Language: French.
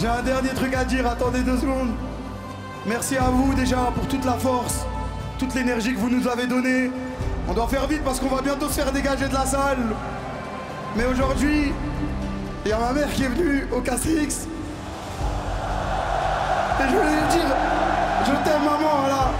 J'ai un dernier truc à dire, attendez 2 secondes. Merci à vous déjà pour toute la force, toute l'énergie que vous nous avez donnée. On doit faire vite parce qu'on va bientôt se faire dégager de la salle. Mais aujourd'hui, il y a ma mère qui est venue au KCX. Et je voulais lui dire, je t'aime maman, là.